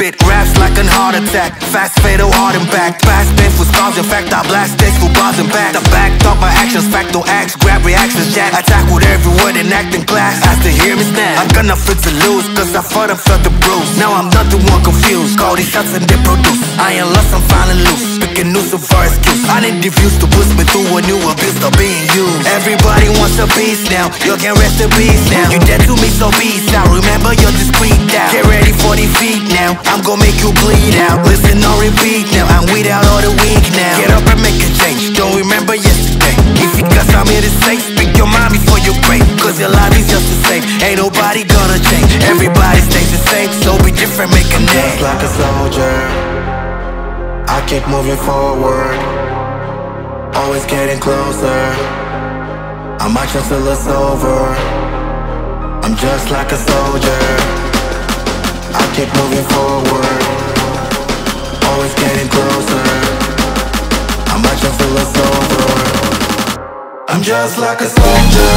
spit raps like an heart attack. Fast fatal hard and back. Fast bends with scars, in fact I blast this with bars and backs. I backed up my actions, facto acts, grab reactions, jack. I tackled every word and act in class. As to hear me snap, I'm gonna flip to lose, cause I fought and felt the bruise. Now I'm not the one confused, call these shots and they produce. I ain't lost, I'm finally loose, picking new so far excuse. I need the views to boost me through a new abuse of being used. Everybody wants a piece now, you can rest in peace now. You dead to me, so peace out, remember you're discreet now. Get ready for defeat now, I'm gonna make you bleed out. Listen or repeat now, I'm without all the weak now. Get up and make a change, don't remember yesterday. If you got something to say, speak your mind before you break. Cause your life is just the same, ain't nobody gonna change. Everybody stays the same, so be different, make a name. Just like a soldier, I keep moving forward, always getting closer. I'm marching till it's over. I'm just like a soldier, I keep moving forward, always getting closer. I'm marching till it's over. I'm just like a soldier.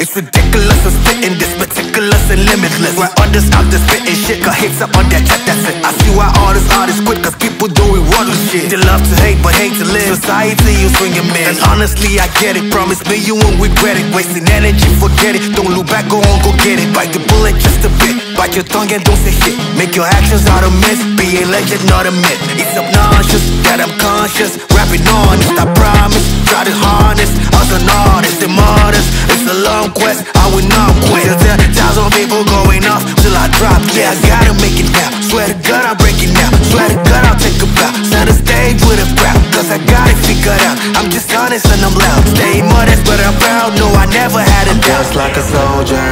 It's ridiculous, I'm spitting this, meticulous and limitless. Where others out there spitting shit, got hits up on that track, that's it. I see why all these artists quit, cause people doing worthless shit. They love to hate, but hate to live. Society, you swing your man. And honestly, I get it, promise me you won't regret it. Wasting energy, forget it, don't look back, go on, go get it. Bite the bullet just a bit, bite your tongue and don't say shit. Make your actions out of myth, be a legend, not a myth. It's obnoxious that I'm conscious, rapping honest, I promise. Try to harness, I was an artist, and modest. It's a long quest, I will not quit. Till 10,000 people going off till I drop. Yeah, I gotta make it now. Swear to God, I'm breaking now. Swear to God, I'll take a bow. Set a stage with a crowd, cause I got it figured out. I'm just honest and I'm loud. Stay modest, but I'm proud. No, I never had a doubt. Just like a soldier,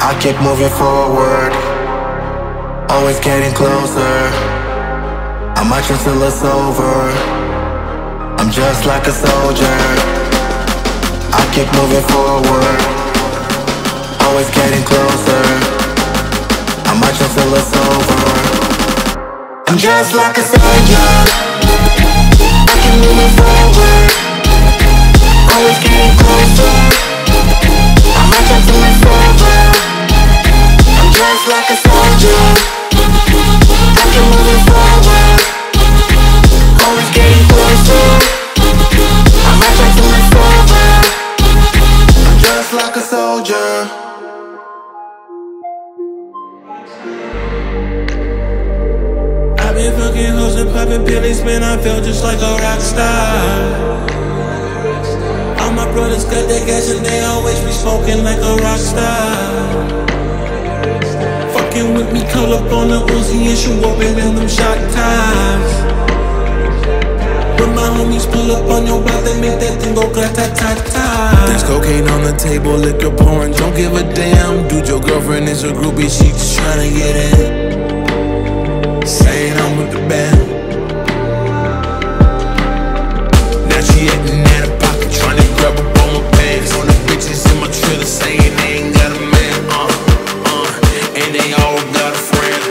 I keep moving forward, always getting closer. I'm marching till it's over. I'm just like a soldier, I keep moving forward, always getting closer. I'm marching till it's over. I'm just like a soldier, I keep moving forward, always getting closer. I'm marching till it's over. I'm just like a soldier, I keep moving forward, always getting closer. I'm marching till it's over. Just like a soldier. I've been fucking losing, popping pills, man, I feel just like a rock star. All my brothers got that gas and they always be smoking like a rock star. Fucking with me, call up on the Uzi and shoot up in them shot times. When my homies pull up on your block, they make that thing go grata-ta-ta. There's cocaine on the table, liquor pouring, don't give a damn. Dude, your girlfriend is a groupie, she just tryna get in, saying I'm with the band. Now she acting out of pocket, tryna grab up on my pants. On the bitches in my trailer, saying they ain't got a man, and they all got a friend,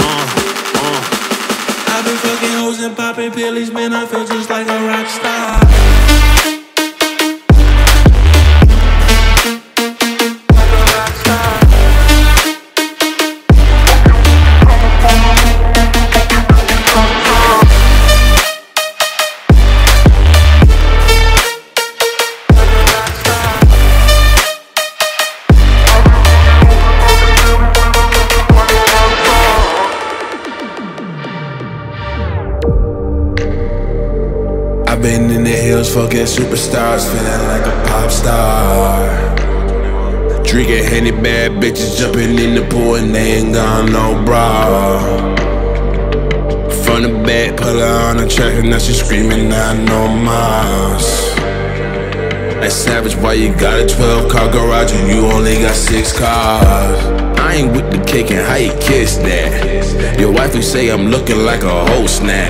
I've been fucking hoes and popping pills, man, I feel just like a rock star. Been in the hills, fucking superstars, feeling like a pop star. Drinking handy, bad bitches jumping in the pool and they ain't got no bra. From the back, pull her on the track and now she screaming, I know Mars. That savage, why you got a 12-car garage and you only got 6 cars? I I ain't with the cake and how you kiss that. Your wife, you say I'm looking like a whole snack.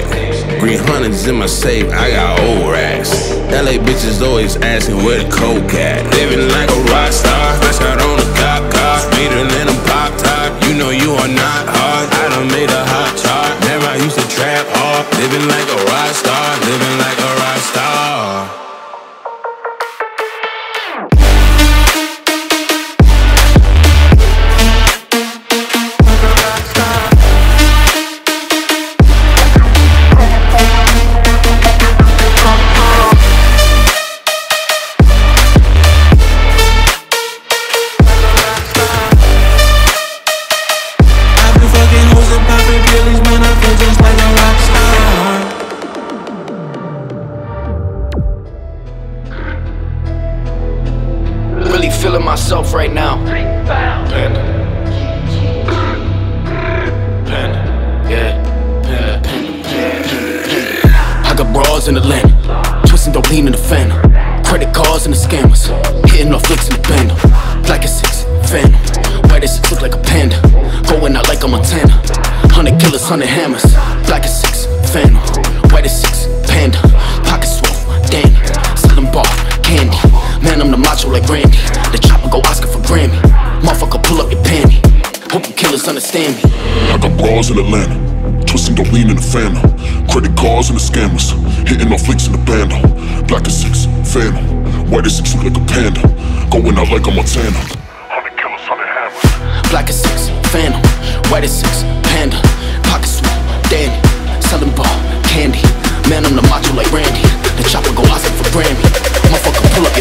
300's in my safe, I got old racks. LA bitches always asking where the coke at. Living like a rock star, I got on a cop car, speeding in a pop top. You know you are not hard, I done made a hot chart. Never I used to trap hard, living like a rock star, living like a rock star. Feeling myself right now. Pen. Pen. Yeah. Pen. Pen. Pen. I got bras in the land, twisting don't lean in the phantom. Credit cards and the scammers, hitting off flicks in the band. Like a six, phantom. Why does it look like a panda? Going out like a Montana. 100 killers, 100 hammers. Like a six, phantom. Why does six, panda? Pocket swole, damn. Selling bar, candy. Man, I'm the macho like Randy. The chopper go Oscar for Grammy. Motherfucker, pull up your panty. Hope you killers understand me. I got bras in Atlanta, twisting the lean in the phantom. Credit cards and the scammers, hitting off flicks in the bando. Black as six, phantom. White as six, look like a panda. Going out like a Montana. 100 killers, 100 hammers. Black as six, phantom. White as six, panda. Pocket swole, dandy. Selling ball, candy. Man, I'm the macho like Randy. The chopper go Oscar for Grammy. Motherfucker, pull up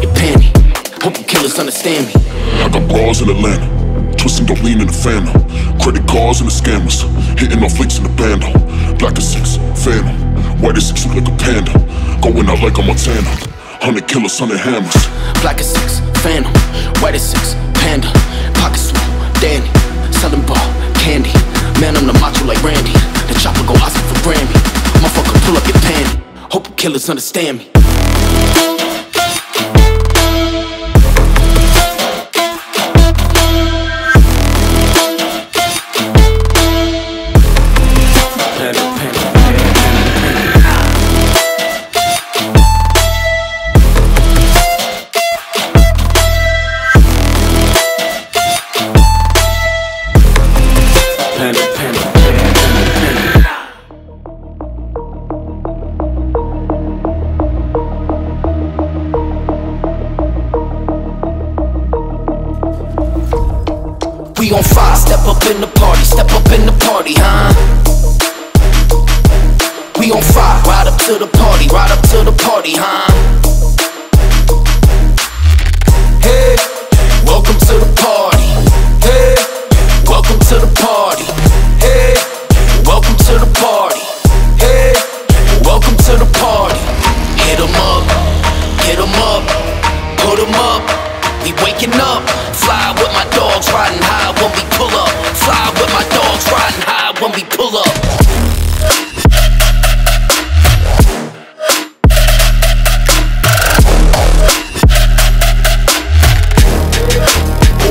your panty. Hope you killers understand me. In Atlanta, twisting don't lean in the phantom. Credit cards and the scammers, hitting off flicks in the bando. Like a six, phantom. White as six, look like a panda. Going out like a Montana. 100 killers, 100 hammers. Black as six, phantom. White as six, panda. Pocket swole, dandy. Selling bar, candy. Man, I'm the macho like Randy. The chopper go Oscar for Grammy. Motherfucker, pull up your panty. Hope you killers understand me. I got bras in Atlanta, twisting don't lean in the phantom. Credit cards and the scammers, hitting off flicks in the bando. Black as six, phantom. White as six, look like a panda. Going out like a Montana. 100 killers, 100 hammers. Black as six, phantom. White as six, panda. Pocket swole, dandy. Selling ball, candy. Man, I'm the macho like Randy. The chopper go Oscar for Grammy. Motherfucker, pull up your panty. Hope you killers understand me. We on fire, step up in the party, huh? We on fire, ride up to the party, ride up to the party, huh? Hey, welcome to the party. Hey, welcome to the party. Hey, welcome to the party. Hey, welcome to the party. Hit 'em up, put 'em up. We waking up, fly with my dogs riding high. When we pull up, fly with my dogs riding high when we pull up.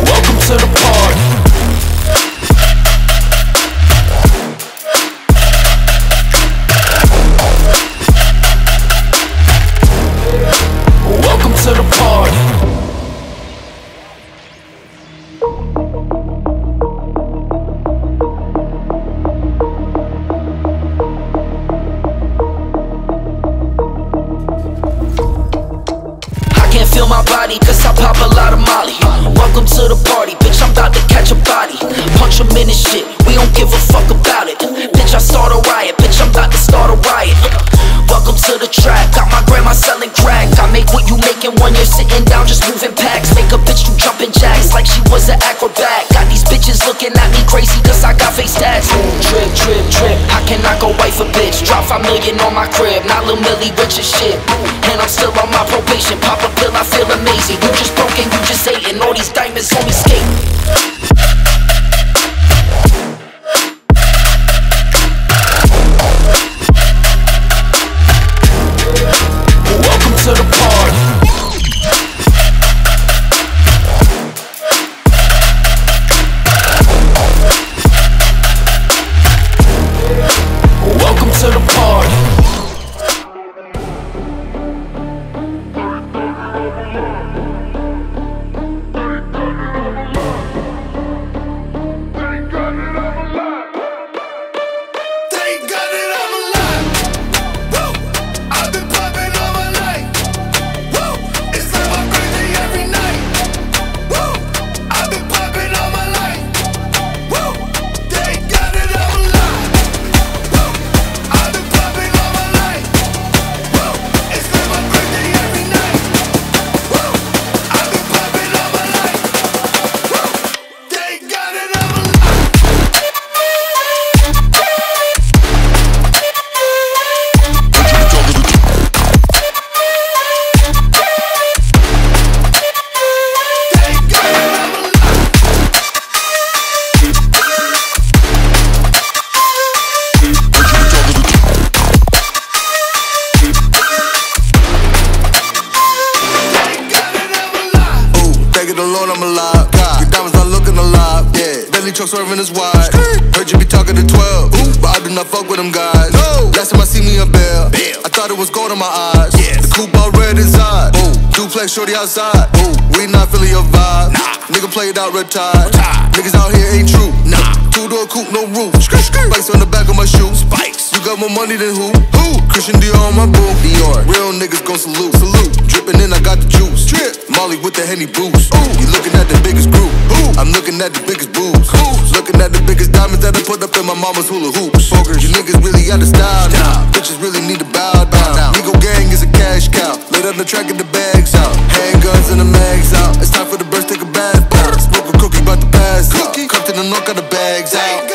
Welcome to the party. second one you're sitting down just moving packs. Make a bitch do jumping jacks like she was an acrobat. Got these bitches looking at me crazy cause I got fake stats. Trip, trip, trip, how can I go wife a bitch? Drop 5 million on my crib, not Lil Millie rich as shit. And I'm still on my probation, pop a pill I feel amazing. You just broken, you just hating, all these diamonds on me skating. Truck swerving is wide. Heard you be talking to 12. Ooh, but I do not fuck with them guys. No. Last time I see me a bell, I thought it was gold in my eyes. Yes. The coupe all red inside. Ooh. Duplex shorty outside. Ooh. We not feeling your vibe. Nah. Nigga played out riptide. Niggas out here ain't true. Nah. Two-door coupe, no roof. Spikes on the back of my shoes. Spikes. You got more money than who? Who? Christian Dior on my boo. Dior. Real niggas gon' salute. Salute. Drippin' in, I got the juice. Drip. Molly with the Henny boost. Ooh. You looking at the biggest group. Ooh. I'm looking at the biggest boobs. Looking at the biggest diamonds that I put up in my mama's hula hoops. Focus. You niggas really out of style now. Bitches really need to bow down. Nigo gang is a cash cow. Laid on the track and the bags out. Handguns and the mags out. It's time for the birds, take a bath. Smoke a cookie, bout to pass out. Come to the knock, got the bags out.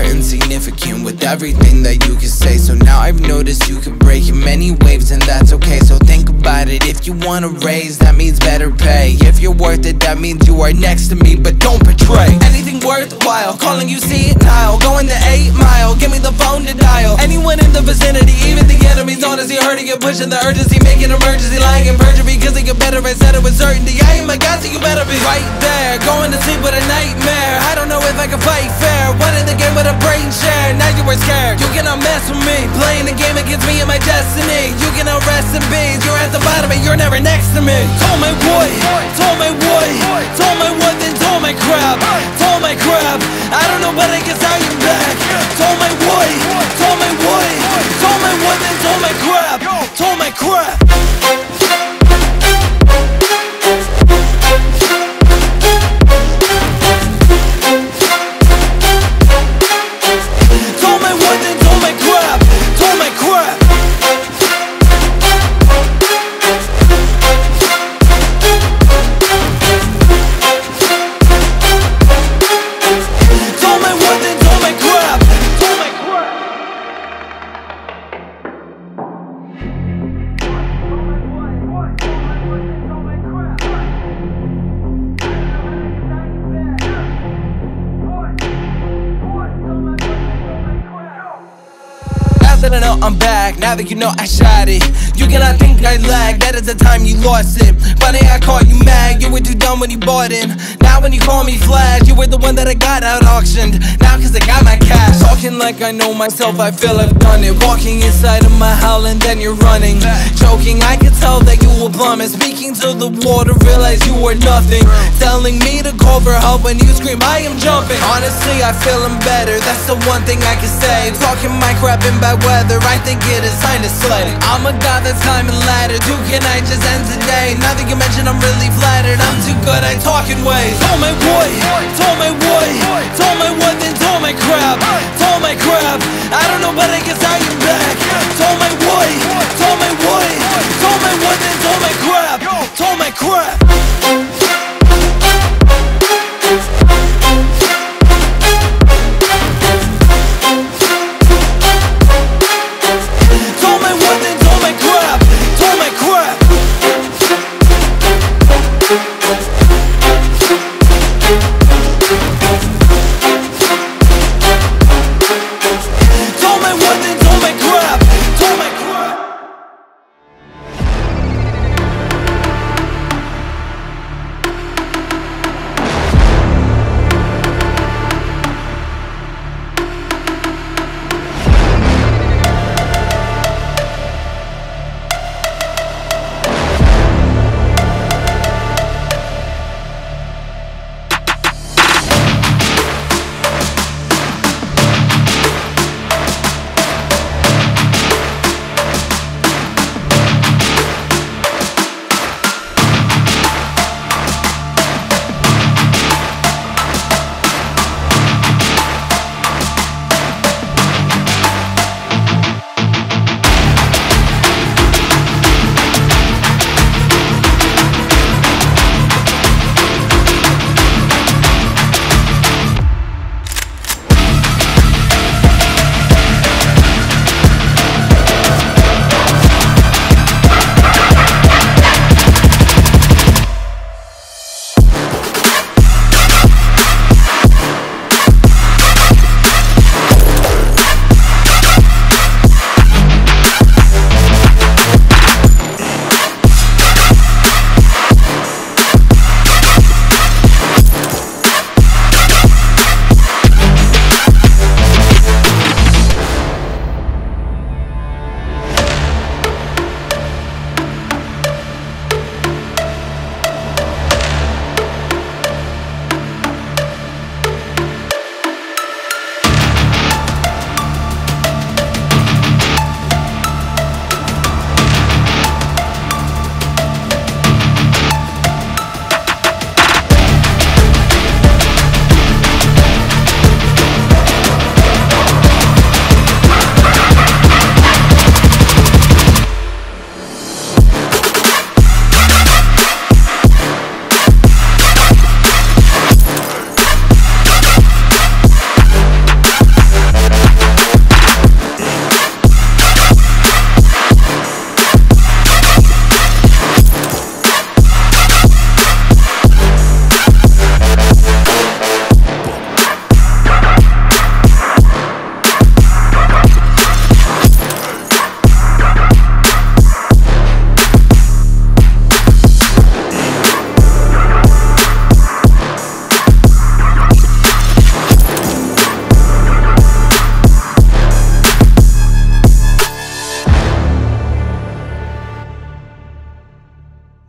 Insignificant with everything that you can say. So now I've noticed you can break in many waves, and that's okay. So think about it. If you want a raise, that means better pay. If you're worth it, that means you are next to me. But don't betray anything worthwhile. Calling you, see it now. Going the 8 mile, give me the phone to dial. Anyone in the vicinity, even the enemies, honestly hurting and pushing the urgency, making emergency, lying in perjury, cause they get better and said it with certainty. I ain't my God, so you better be right there. Going to sleep with a nightmare. I don't know if I can fight fair. One in the game with a brain share. Now you are scared. You cannot mess with me. Playing the game against me and my destiny. You cannot rest in peace. You're at the bottom and you're never next to me. Told my boy, told my boy, told my what, then told my crap, told my crap. I don't know but I guess I am back. Told my boy, told my boy, told my what, then told my crap, told my crap. Told my crap, told my crap. Not that I know I'm back, now that you know I shot it. You cannot think I lagged, that is the time you lost it. Funny I caught you mad, you were too dumb when you bought in. Now when you call me flash, you were the one that I got out auctioned. Now cause I got my cash. Talking like I know myself, I feel I've done it. Walking inside of my howl and then you're running. Choking, I could tell that you were plummet. Speaking to the water, realize you were nothing. Telling me to call for help when you scream, I am jumping. Honestly, I feel I'm better, that's the one thing I can say. Talking my crap in bad weather, I think it is time to slay. I'm a god that's climbing ladders, who can I just end today? Now that you mention, I'm really flattered, I'm too good at talking ways. Told my boy, told my boy, told my what, then told my crap, told my crap. I don't know, but I guess I am back. Told my boy, told my boy, told my what, then told my crap, told my crap.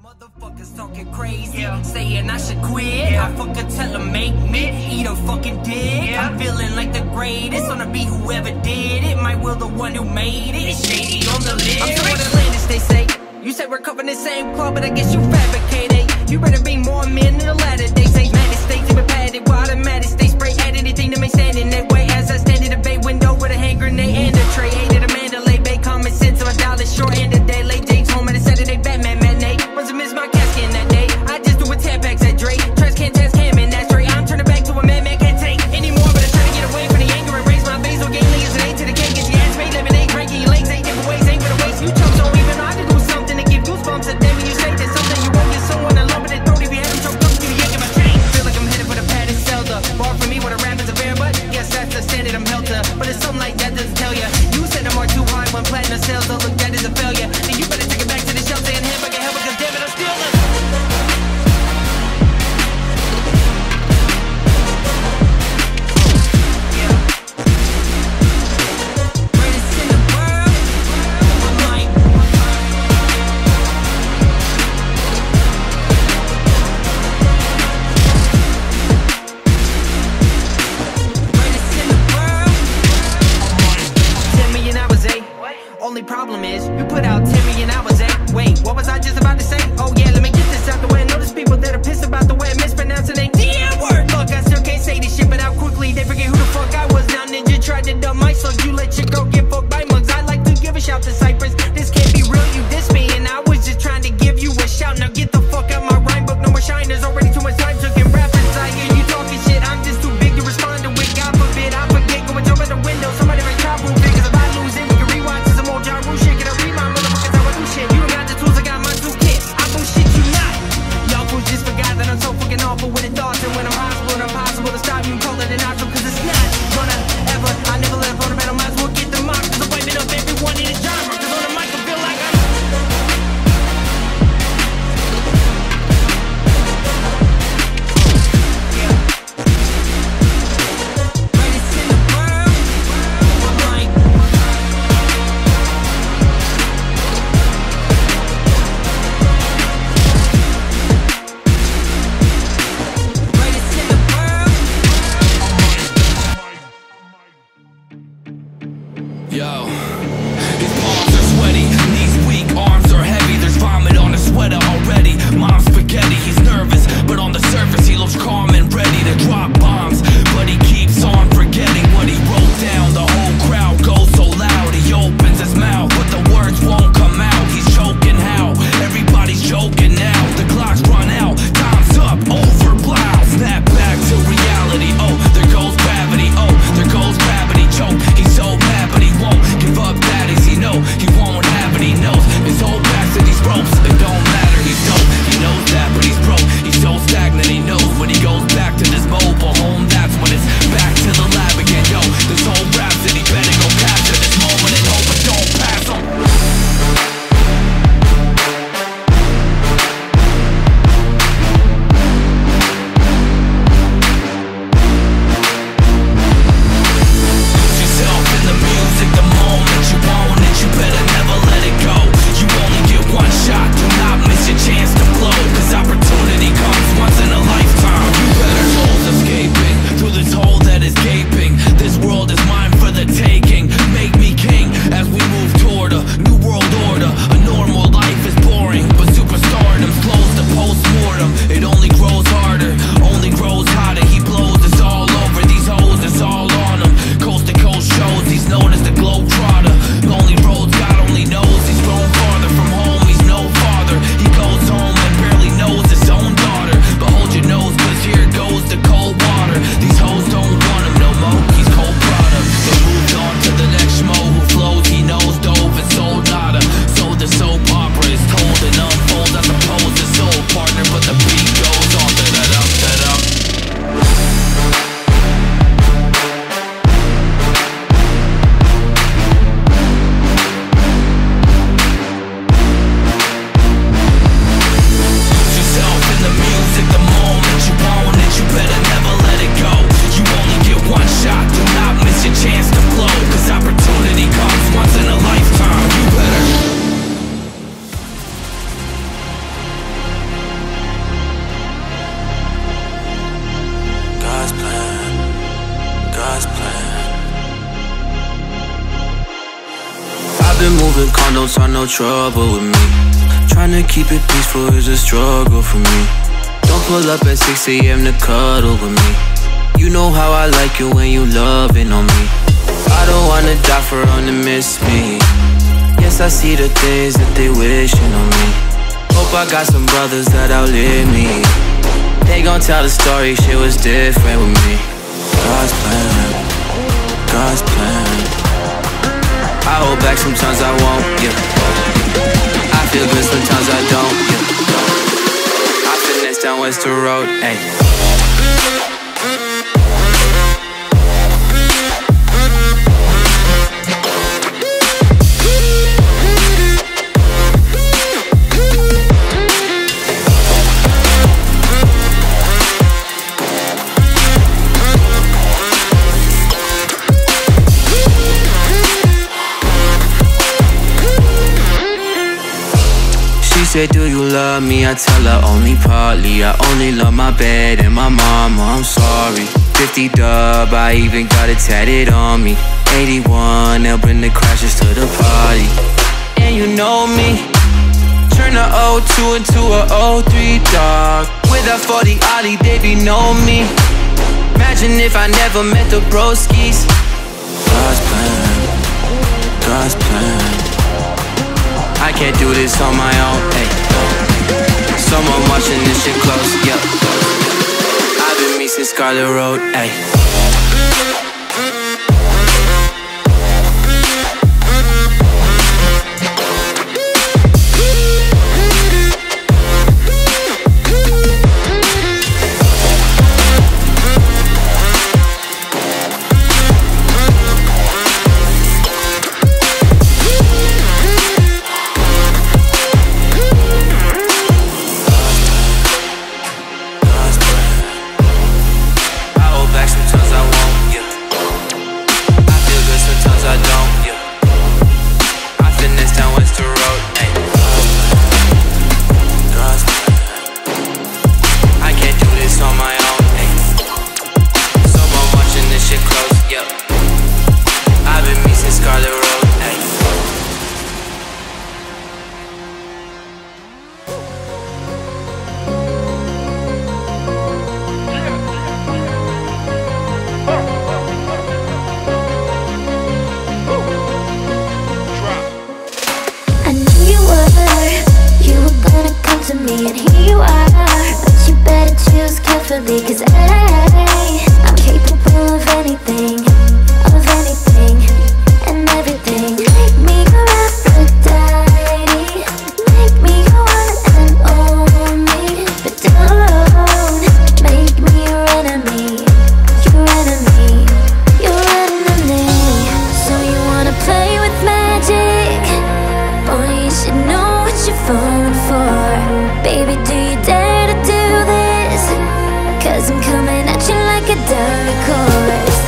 Motherfuckers talking crazy, saying I should quit. I fucking tell them make me eat a fucking dick. I'm feeling like the greatest, wanna be whoever did it. Might will the one who made it. It's shady on the lid. I'm from Atlantis, they say. You said we're covering the same club, but I guess you fabricated. You better be more men than the latter. They say mad states, they were padded, while automatic, they spray at anything that may stand in that way. As I stand in a bay window with a hand grenade and a tray. Hated a Mandalay Bay, common sense of a dollar short and a day late. Days home and a Saturday Batman matinee. Something to give goosebumps, and then when you say there's something you won't get someone in love, but they throw it, we had them choked up. the way I'm mispronouncing a damn word. Look, I still can't say this shit, but how quickly they forget who the fuck I was. Now Ninja tried to dump my slug, you let your girl get fucked by mugs. I like to give a shout to Cypress, this can't be real, you diss me, and I was just trying to give you a shout. Now get the fuck out my rhyme book, no more shiners, already too much time took in rap inside. Yeah, you talking shit, I'm just too big to respond to it. God forbid, I forget, go and jump out the window, somebody make top move, because if I lose it, we can rewind to some old Ja Rule shit. Can I read my motherfuckers how I do shit? You got the tools, I got my toolkit, I do shit you not. Y'all fools just forgot that I'm so fucking awful with the thoughts, and when I'm hostile, it's impossible to stop you and call it an option, because it's not gonna ever, I never let a battle, might as well get the mock, because I'm wiping up everyone in the genre. Yo, his palms are sweaty, knees weak, arms are heavy. There's vomit on his sweater already. Mom's spaghetti, he's nervous, but on the surface he looks calm and ready to drop bombs. But he keeps on forgetting what he wrote down. The whole crowd goes so loud, he opens his mouth, but the words won't come out. He's choking how? Everybody's choking now. The clock's run out, time's up, over, blow. Snap back to reality, oh, there goes gravity, oh, there goes gravity. Choke, he's so mad, but he won't give up baddies, he know he won't have it, he knows his whole back to these ropes, it don't matter, he's dope, he knows that, but he's broke, he's so stagnant, he knows when he goes back to this mobile home, that's when it's back to the lab again, yo, this whole rhapsody better go capture this moment and hope it don't pass him. Condos are no trouble with me. Trying to keep it peaceful is a struggle for me. Don't pull up at 6 AM to cuddle with me. You know how I like you when you loving on me. I don't wanna die for them to miss me. Yes, I see the things that they wishing on me. Hope I got some brothers that outlive me. They gon' tell the story, shit was different with me. God's plan, God's plan. I hold back, sometimes I won't, yeah. I feel good, sometimes I don't, yeah. I finesse down Western Road, ayy. She said, do you love me? I tell her only partly. I only love my bed and my mama, I'm sorry. 50 dub, I even got it tatted on me. 81, they'll bring the crashes to the party. And you know me, turn a 02 into a 03, dog. with a 40 Ollie, baby, know me. Imagine if I never met the broskies. God's plan, God's plan. I can't do this on my own, hey. Someone watching this shit close, yeah. I've been me since Scarlet Road, hey. Because I'm capable of anything, and everything. Make me your Aphrodite, make me your one and only. But don't make me your enemy, your enemy, your enemy. So you wanna play with magic? Boy, you should know what you're falling for. Baby, do you dare? I'm coming at you like a dark horse.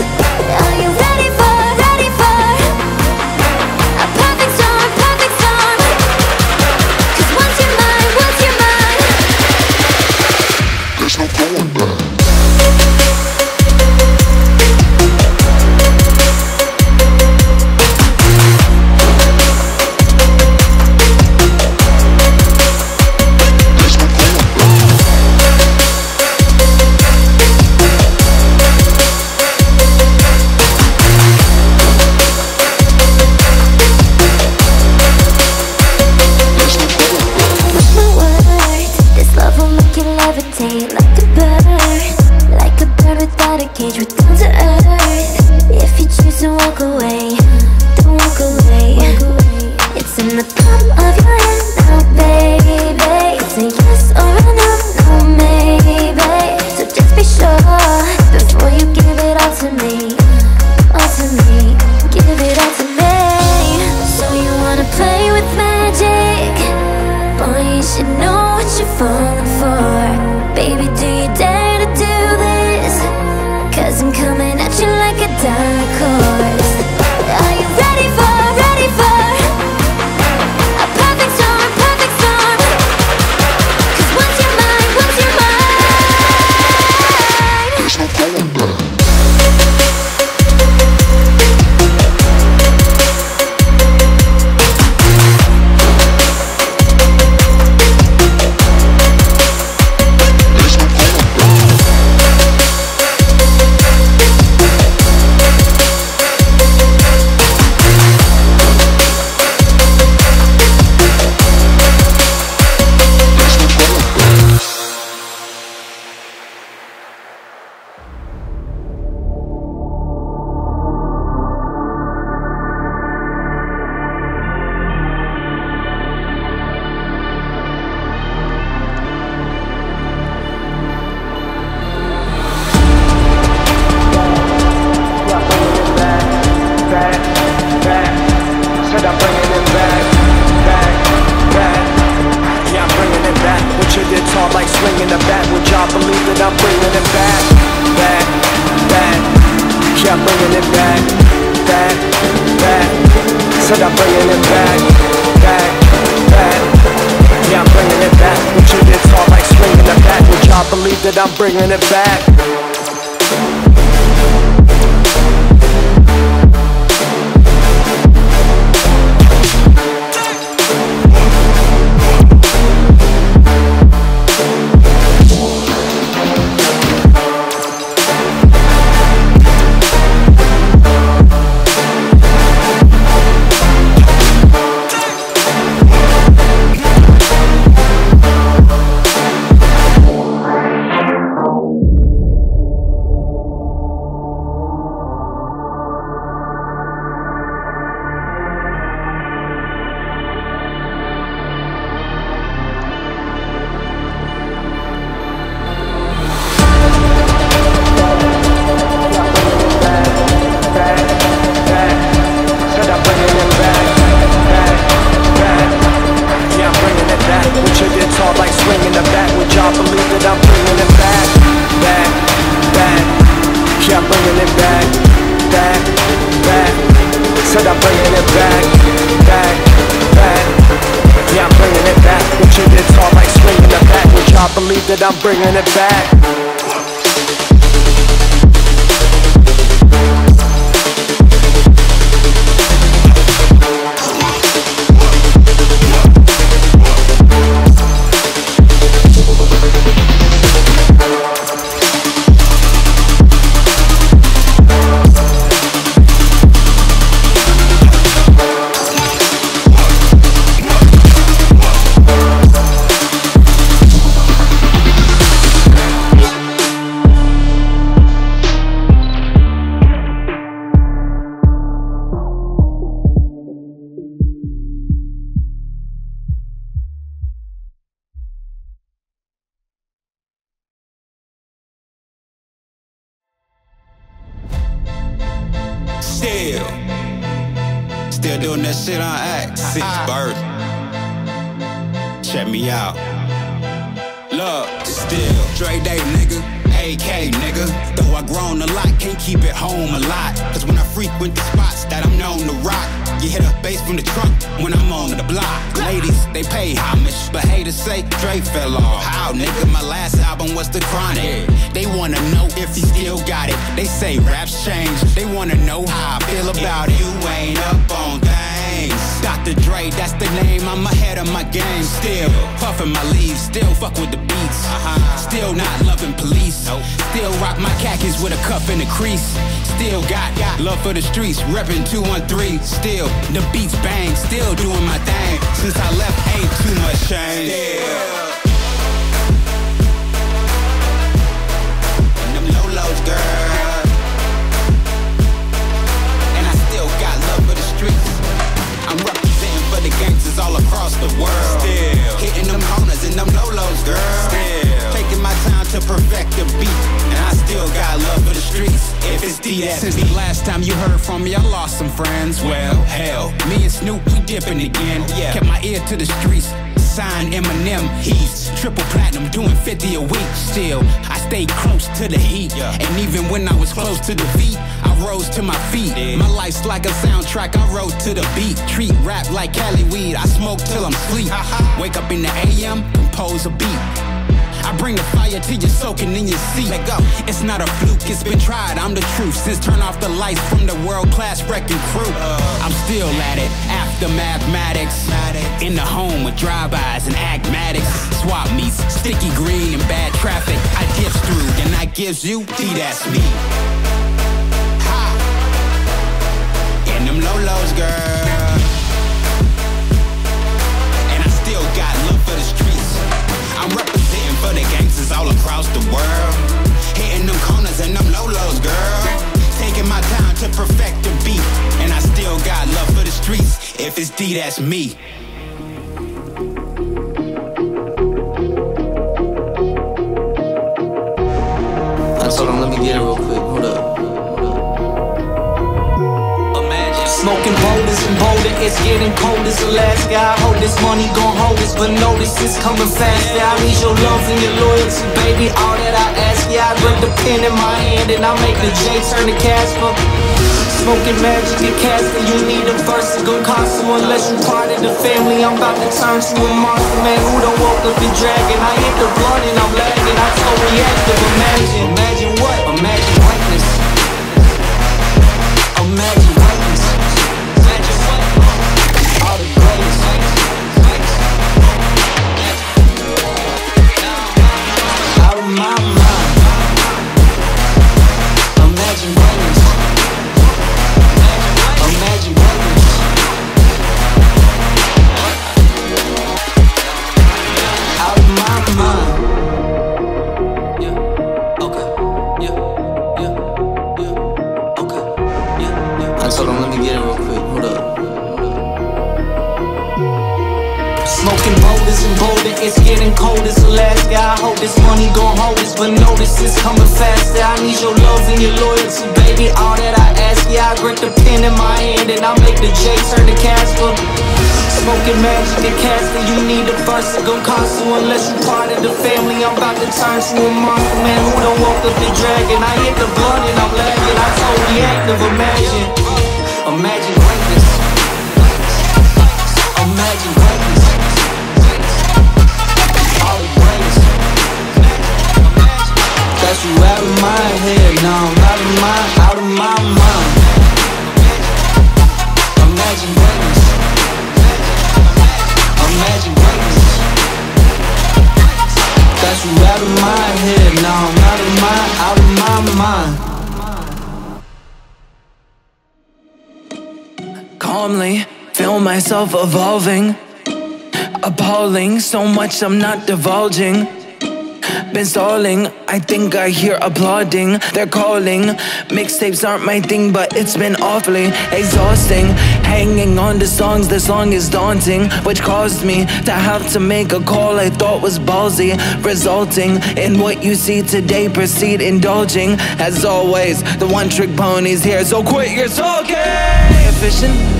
Are you ready for, ready for a perfect storm, perfect storm? 'Cause once you're mine, once you're mine, there's no going back. that I'm bringing it back. Still doing that shit on Act since birth. Check me out. Look, still Dre Day, nigga. AK, nigga. Though I grown a lot, can't keep it home a lot. Cause when I frequent the spots that I'm known to rock, you hear the bass from the trunk when I'm on the block. Ladies, they pay homage, but haters say Dre fell off. How, nigga? My last album was The Chronic. They wanna know if you still got it. They say raps change. They wanna know how I feel about it. You ain't up on things. Dr. Dre, that's the name. I'm ahead of my game. Still puffin' my leaves. Still fuck with the beats. Still not loving police. Still rock my khakis with a cuff and a crease. Still got love for the streets. Reppin' 213. Still the beats bang. Still doing my thing. Since I left, ain't too much change. Still. Girl. And I still got love for the streets. I'm representing for the gangsters all across the world. Still hitting them corners and them lolos, girl. Still taking my time to perfect the beat. And I still got love for the streets. If it's DSB. Since the last time you heard from me, I lost some friends. Well, hell, me and Snoop, we dipping again. Yeah. Kept my ear to the streets. Signed Eminem, he's triple platinum, doing 50 a week. Still, I stayed close to the heat, and even when I was close to defeat, I rose to my feet. My life's like a soundtrack, I rode to the beat. Treat rap like Cali weed, I smoke till I'm sleep. Wake up in the AM, compose a beat. I bring the fire till you're soaking in your seat. Let go. It's not a fluke, it's been tried, I'm the truth. Since turn off the lights from the world-class wrecking crew, I'm still at it, after mathematics. In the home with drive-bys and acmatics. Swap meets, sticky green and bad traffic. I dips through, and I gives you D, that's me. Ha! And them lolos, girl. And I still got love for the streets. I'm representing for the gangsters all across the world. Hitting them corners and them lolos, girl. Taking my time to perfect the beat. And I still got love for the streets. If it's D, that's me. Hold on, let me get it real quick. Hold up. Smoking boulders and bolder, it's getting cold as Alaska. I hope this money gon' hold us, but notice it's coming faster. I need your love and your loyalty, baby, all that I ask. Yeah, I grip the pen in my hand and I make the J turn to Casper. Smoking magic and Casper, you need a verse, it's gon' cost you. Unless you part of the family, I'm about to turn to a monster. Man, who don't woke up the dragon? I hit the blunt and I'm lagging, I'm so reactive. Imagine, imagine what? Imagine whiteness. Imagine whiteness. It's getting cold as Alaska. I hope this money gon' hold us, but notice it's coming faster. I need your love and your loyalty, baby, all that I ask. Yeah, I grip the pen in my hand and I make the J turn to Casper. Smoking magic and Casper, you need a verse, it gon' cost you. Unless you part of the family, I'm about to turn to a monster. Man, who done woke up the dragon? I hit the blunt and I'm lagging, I'm so reactive. Imagine, imagine greatness. Imagine greatness. All the greatest. hell no, out of my mind. Imagine greatness. Imagine greatness. That's out of my head, no, out of my mind. Calmly, feel myself evolving. Appalling, so much I'm not divulging. Been stalling, I think I hear applauding. They're calling, mixtapes aren't my thing, but it's been awfully exhausting. Hanging on to songs, this song is daunting, which caused me to have to make a call I thought was ballsy, resulting in what you see today. Proceed indulging, as always, the one trick pony's here, so quit your talking.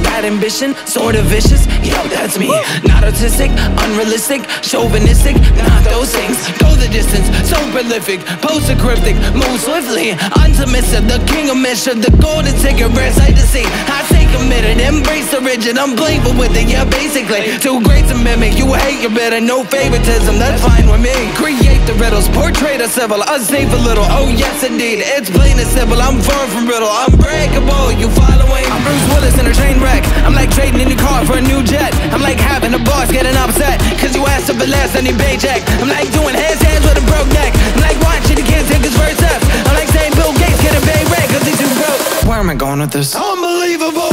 Bad ambition, sort of vicious, yo, that's me. Not autistic, unrealistic, chauvinistic, not those things. Go the distance, so prolific, post-cryptic, move swiftly. Onto Mr. the king of Misha, the golden ticket, rare sight to see. I stay committed, embrace the rigid, I'm playful with it, yeah, basically. Too great to mimic, you hate your better, no favoritism, that's fine with me. Create the riddles, portray the civil, unsafe a little, oh yes indeed. It's plain and simple, I'm far from riddle, unbreakable, you following? I'm Bruce Willis in a train wreck. I'm like trading in your car for a new jet. I'm like having a boss getting upset, cause you asked for the last any paycheck. I'm like doing handstands with a broke neck. I'm like watching the kids take his first steps. I'm like saying Bill Gates getting paid rent cause he's too broke. Where am I going with this? Unbelievable!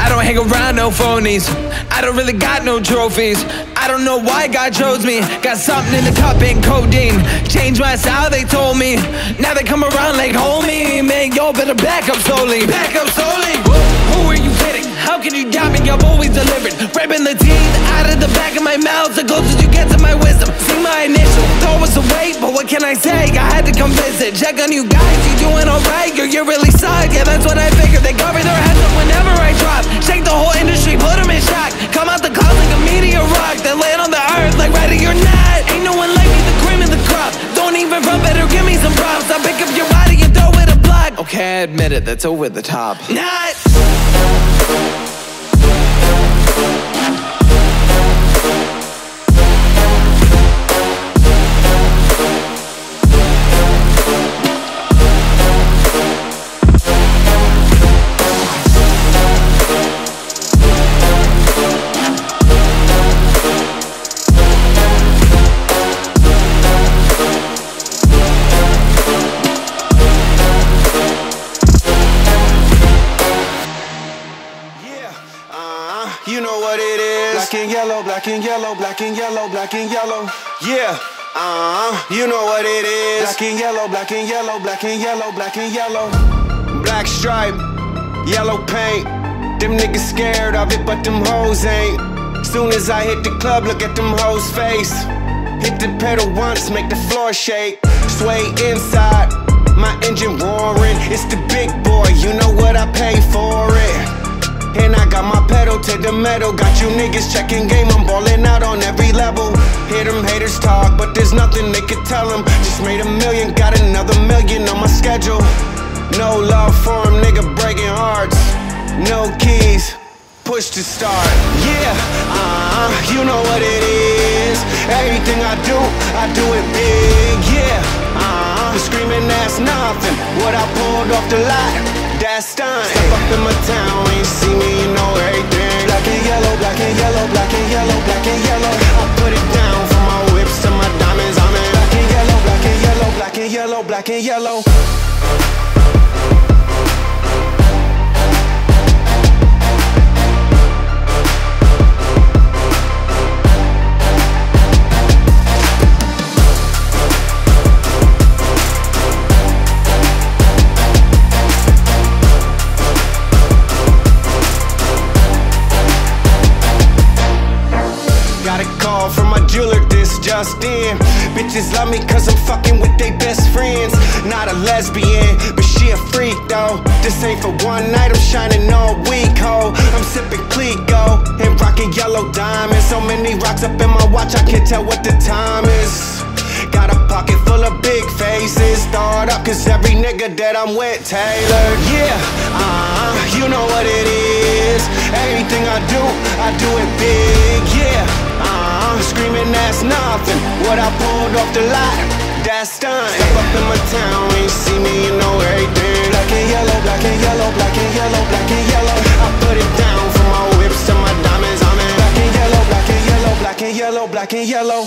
I don't hang around no phonies. I don't really got no trophies. I don't know why God chose me. Got something in the cup and codeine. Changed my style, they told me. Now they come around like, homie, man, y'all better back up slowly. Back up slowly. Who are you kidding? How can you doubt me? I've always delivered. Ripping the teeth out of the back of my mouth. The closest you get to my wisdom. See my initial, throw us away. But what can I say? I had to come visit. Check on you guys, you doing alright? You really suck, yeah, that's what I figured. They cover their heads up whenever I drop. Shake the whole industry, put them in shock. Come out the cloud like a meteor rock. Then land on the earth like ready or not. Ain't no one like me, the cream in the crop. Don't even run, better give me some props. I pick up your body and throw it a block. Okay, I admit it, that's over the top. Not black and yellow, black and yellow, black and yellow. Yeah, you know what it is. Black and yellow, black and yellow, black and yellow, black and yellow. Black stripe, yellow paint. Them niggas scared of it, but them hoes ain't. Soon as I hit the club, look at them hoes' face. Hit the pedal once, make the floor shake. Sway inside, my engine roaring. It's the big boy, you know what I pay for it. And I got my pedal to the metal. Got you niggas checking game, I'm ballin' out on every level. Hear them haters talk, but there's nothing they could tell them. Just made $1 million, got another $1 million on my schedule. No love for them, nigga breaking hearts. No keys, push to start. Yeah, you know what it is. Everything I do it big, yeah. Screaming that's nothing. What I pulled off the lot, that's time. Step up in my town, when you see me, you know everything. Black and yellow, black and yellow, black and yellow, black and yellow. I put it down from my whips to my diamonds, I'm in. Black and yellow, black and yellow, black and yellow, black and yellow. Bitches love me cause I'm fucking with they best friends. Not a lesbian, but she a freak though. This ain't for one night, I'm shining all week, ho. I'm sipping Clego and rocking yellow diamonds. So many rocks up in my watch, I can't tell what the time is. Got a pocket full of big faces, thawed up, cause every nigga that I'm with tailored. Yeah, you know what it is. Everything I do it big. Yeah, screaming that's nothing. What I pulled off the lot, that's done. Step up in my town, ain't see me, you know everything. Black and yellow, black and yellow, black and yellow, black and yellow. I put it down from my whips to my diamonds, I'm in. Black and yellow, black and yellow, black and yellow, black and yellow.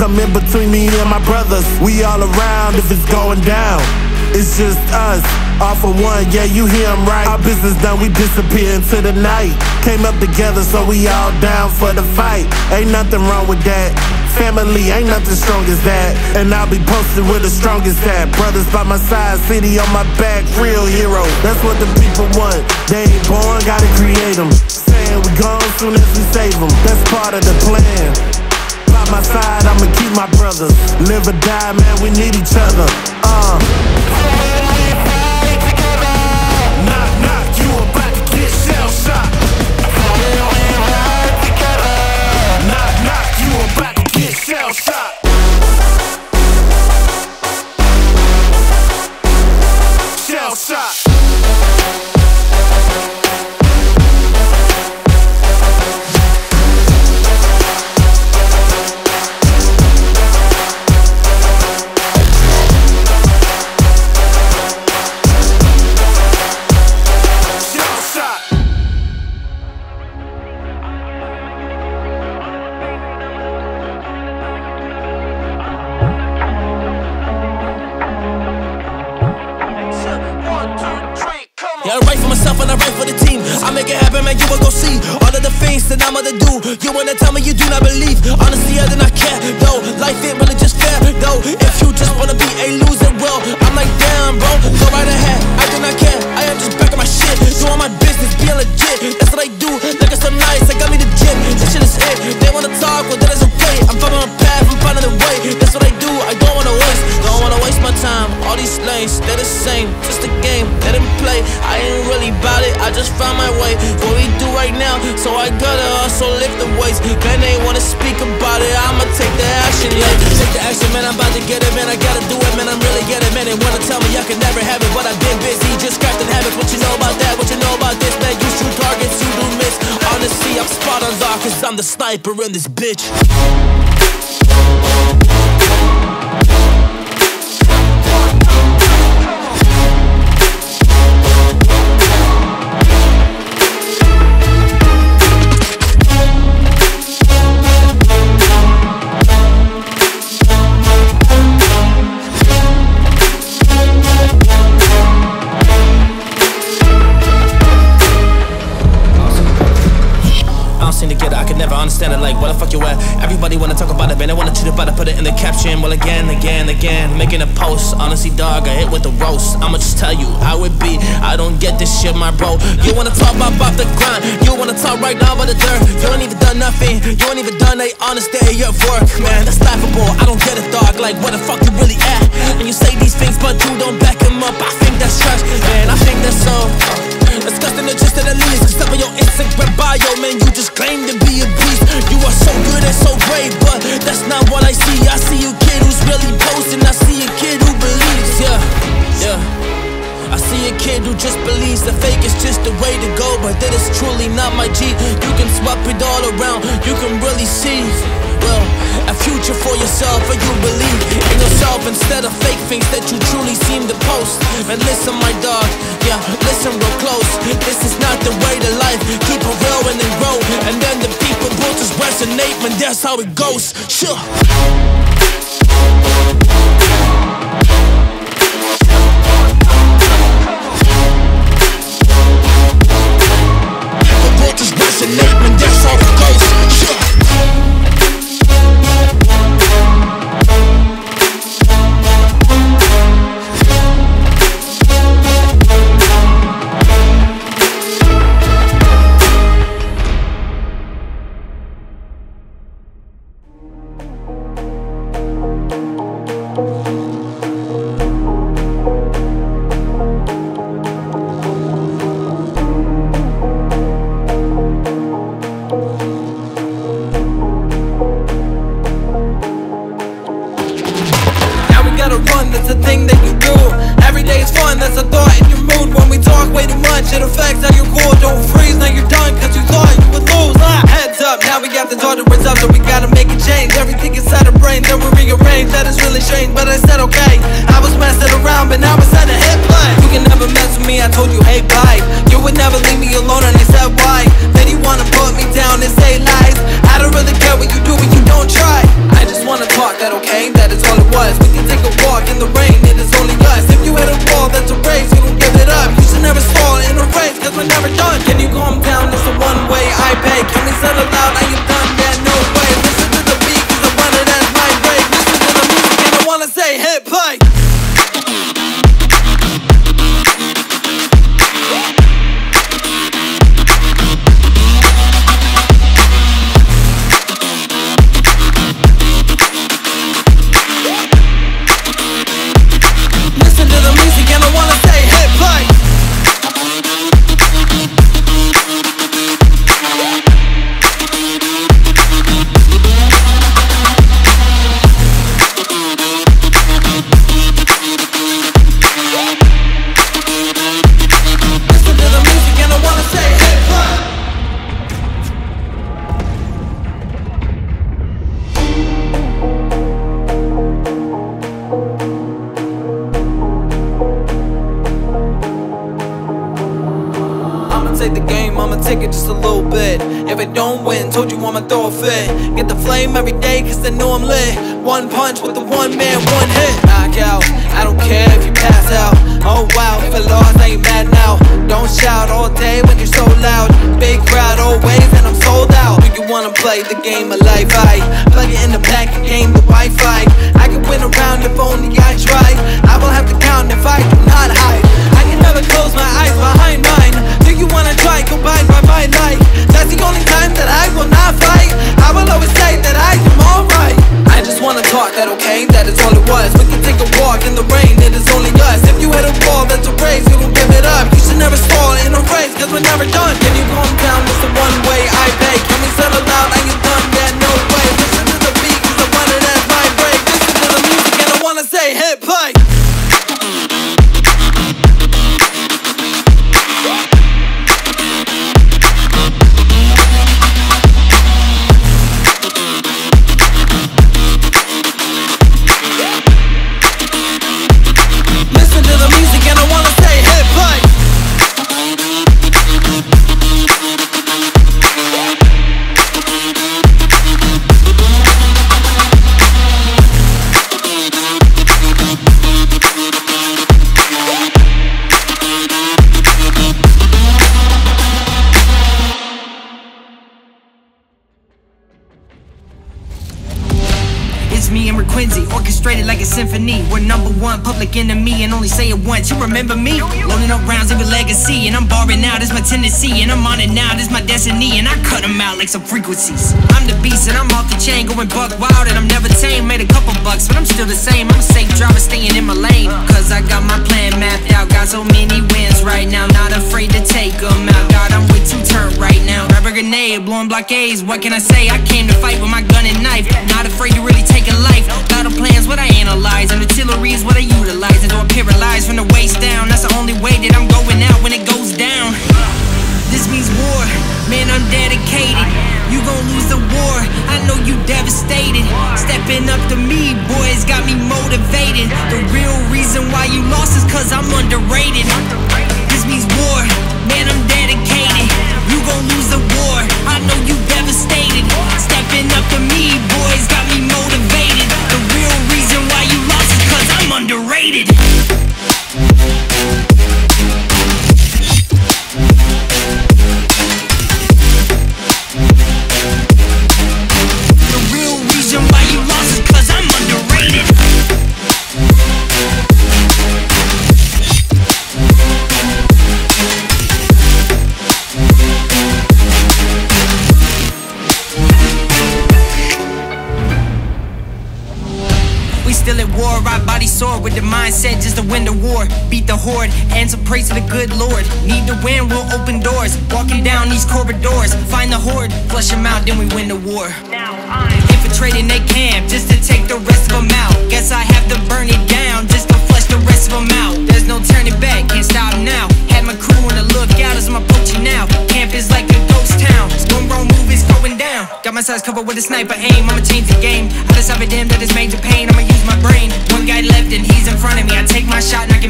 come in between me and my brothers. We all around if it's going down. It's just us, all for one, yeah, you hear him right. Our business done, we disappear into the night. Came up together, so we all down for the fight. Ain't nothing wrong with that. Family, ain't nothing strong as that. And I'll be posted with the strongest at. Brothers by my side, city on my back, real hero. That's what the people want. They ain't born, gotta create them. Saying we gone soon as we save them. That's part of the plan. By my side, I'ma keep my brothers. Live or die, man, we need each other. Yeah, I write for myself and I write for the team. I make it happen, man, you will go see all of the things that I'm about to do. You wanna tell me you do not believe? Honestly, I do not care, though. Life ain't really just fair, though. If you just wanna be a loser, well, I'm like, damn, bro, go right ahead. I do not care, I am just back on my shit. Doing my business, being legit. That's what I do, like it's so nice, I got me the gym. This shit is it, they wanna talk, well, that is okay. I'm following a path, I'm finding a way. That's what I do, I don't wanna waste my time. All these lanes, they're the same, just a game, let them play. I ain't really about it, I just found my way. What we do right now, so I gotta also lift the weights. Man, they wanna speak about it, I'ma take the action, yeah. Take the action, man, I'm about to get it, man, I gotta do it, man, I'm really get it, man. They wanna tell me I can never have it, but I've been busy, just crafting habits. What you know about that, what you know about this, man? You shoot targets, you do miss. Honestly, I'm spot on, dog, cause I'm the sniper in this bitch. I could never understand it, like, where the fuck you at? Everybody wanna talk about it, man, they wanna cheat about it, put it in the caption. Well, again, making a post. Honestly, dog, I hit with the roast. I'ma just tell you how it be, I don't get this shit, my bro. You wanna talk about the grind, you wanna talk right now about the dirt. You ain't even done nothing, you ain't even done a honest day of work. Man, that's laughable, I don't get it, dog, like, where the fuck you really at? And you say these things, but you don't back them up. I think that's trash, man, I think that's so disgusting, it's just that at least it's up on your Instagram bio, man, you just claim to be a beast. You are so good and so brave, but that's not what I see. I see a kid who's really posting, I see a kid who believes, yeah. I see a kid who just believes the fake is just the way to go, but that is truly not my G. You can swap it all around, you can really see, well, a future for yourself, or you believe in yourself instead of fake things that you truly seem to post. And listen, my dog, yeah, listen real close. This is not the way to life. Keep it real and then grow, and then the people will just resonate, and that's how it goes. Sure. The world just resonate, and that's how it goes. Sure. What you do when you don't try. I just wanna talk, hit play. Take the game, I'ma take it just a little bit. If it don't win, told you I'ma throw a fit. Get the flame every day, cause I know I'm lit. One punch with the one man, one hit. Knock out, I don't care if you pass out. Oh wow, if I lost, I ain't mad now. Don't shout all day when you're so loud. Big crowd always, and I'm sold out. Do you wanna play the game of life? I plug it in the back and game the Wi-Fi. I could win a round if only I tried. I will have to count if I do not hide. I can never close my eyes behind mine. Do you wanna try, combined by my life? That's the only time that I will not fight. I will always say that I am alright. I just wanna talk, that okay, that is all it was. We can take a walk in the rain, it is only us. If you hit a ball, that's a race, you don't give it up. You should never stall in a race, cause we're never done. Can you calm down, it's the one way I pay. Can we settle down, are you done? Yeah, no way. Listen to the beat, cause I wanna that vibrate. Listen to the music and I wanna say hit play. Me and Rick Quincy, orchestrated like a symphony. We're number one, public enemy, and only say it once. You remember me? Loading up rounds of a legacy, and I'm barring out, it's my tendency. And I'm on it now, this my destiny. And I cut them out like some frequencies. I'm the beast, and I'm off the chain, going buck wild, and I'm never tame. Made a couple bucks, but I'm still the same. I'm a safe driver, staying in my lane, cause I got my plan mapped out. Got so many wins right now, not afraid to take them out. God, I'm way too turned right now. Rubber grenade, blowing blockades, what can I say? I came to fight with my gun and knife, not afraid to really take a life. Got a plan's what I analyze, and artillery is what I utilize. And do I paralyze from the waist down? That's the only way that I'm going out when it goes down. This means war, man, I'm dedicated. You gon' lose the war, I know you devastated. Stepping up to me, boys, got me motivated. The real reason why you lost is cause I'm underrated. This means war, man, I'm dedicated. You gon' lose the war, I know you devastated. Stepping up to me, boys, got me motivated. The real reason why you lost is cause I'm underrated. Still at war, our body sore with the mindset just to win the war. Beat the horde and some praise to the good Lord. Need to win, we'll open doors. Walking down these corridors, find the horde, flush them out, then we win the war. Now I'm infiltrating they camp just to take the rest of them out. Guess I have to burn it down just to flush the rest of them out. There's no turning back, can't stop now. Had my crew on the lookout as I'm approaching now. Camp is like a ghost town, one wrong move is going down. Got my sides covered with a sniper aim, I'ma change the game. I discovered him that it's major pain, I'ma use my brain. One guy left and he's in front of me. I take my shot and I can